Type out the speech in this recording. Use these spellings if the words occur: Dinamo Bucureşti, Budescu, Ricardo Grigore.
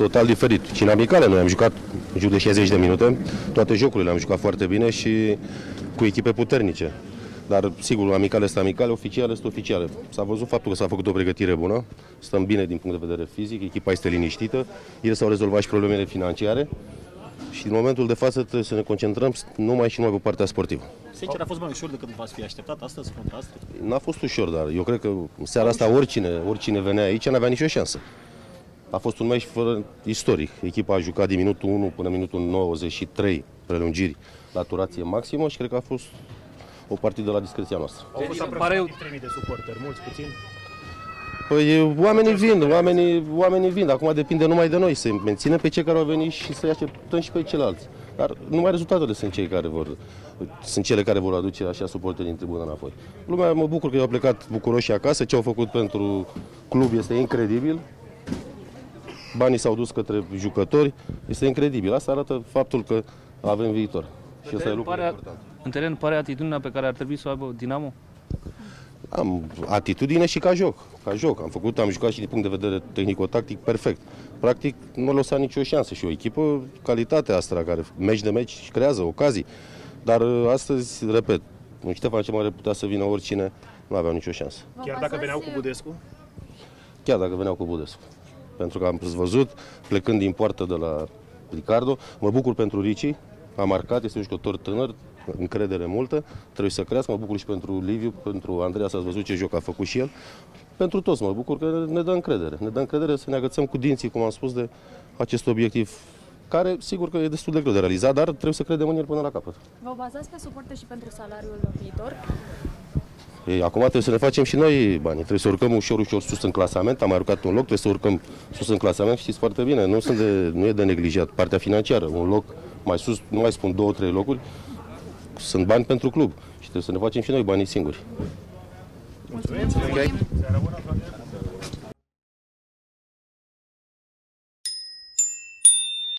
Total diferit. Și în amicale noi am jucat în jur de 60 de minute, toate jocurile am jucat foarte bine și cu echipe puternice. Dar sigur, amicale sunt amicale, oficiale sunt oficiale. S-a văzut faptul că s-a făcut o pregătire bună, stăm bine din punct de vedere fizic, echipa este liniștită, ieri s-au rezolvat și problemele financiare și în momentul de față trebuie să ne concentrăm numai și numai pe partea sportivă. Sincer, a fost mai ușor decât v-ați fi așteptat astăzi contra astăzi? N-a fost ușor, dar eu cred că în seara asta oricine venea aici n-avea nicio șansă. A fost un meci istoric. Echipa a jucat din minutul 1 până minutul 93 prelungiri la turație maximă și cred că a fost o partidă la discreția noastră. Au fost aproape 3.000 de suporteri, mulți, puțin? Păi oamenii vin. Acum depinde numai de noi să menținem pe cei care au venit și să-i așteptăm și pe ceilalți. Dar numai rezultatele sunt cele care vor aduce așa suporterii în tribuna înapoi. Lumea, mă bucur că i-au plecat bucuroși acasă. Ce au făcut pentru club este incredibil. Banii s-au dus către jucători, este incredibil. Asta arată faptul că avem viitor. Și asta e lucrul important. În teren pare atitudinea pe care ar trebui să o aibă Dinamo? Am atitudine și ca joc. Am jucat și din punct de vedere tehnico-tactic perfect. Practic nu a lăsat nicio șansă și o echipă, calitatea asta, care meci de meci creează ocazii. Dar astăzi, repet, un Ștefan ce mai putea să vină oricine, nu avea nicio șansă. Chiar dacă veneau cu Budescu? Chiar dacă veneau cu Budescu. Pentru că am văzut, plecând din poartă de la Ricardo, mă bucur pentru Ricci, a marcat, este un jucător tânăr, încredere multă, trebuie să crească, mă bucur și pentru Liviu, pentru Andreea, s-a văzut ce joc a făcut și el, pentru toți mă bucur că ne dă încredere, să ne agățăm cu dinții, cum am spus, de acest obiectiv, care sigur că e destul de greu de realizat, dar trebuie să credem în el până la capăt. Vă bazați pe suporte și pentru salariul viitor? Ei, acum trebuie să ne facem și noi banii, trebuie să urcăm ușor sus în clasament, am mai urcat un loc, trebuie să urcăm sus în clasament, știți foarte bine, nu e de neglijat partea financiară, un loc mai sus, nu mai spun 2-3 locuri, sunt bani pentru club și trebuie să ne facem și noi banii singuri. Mulțumim!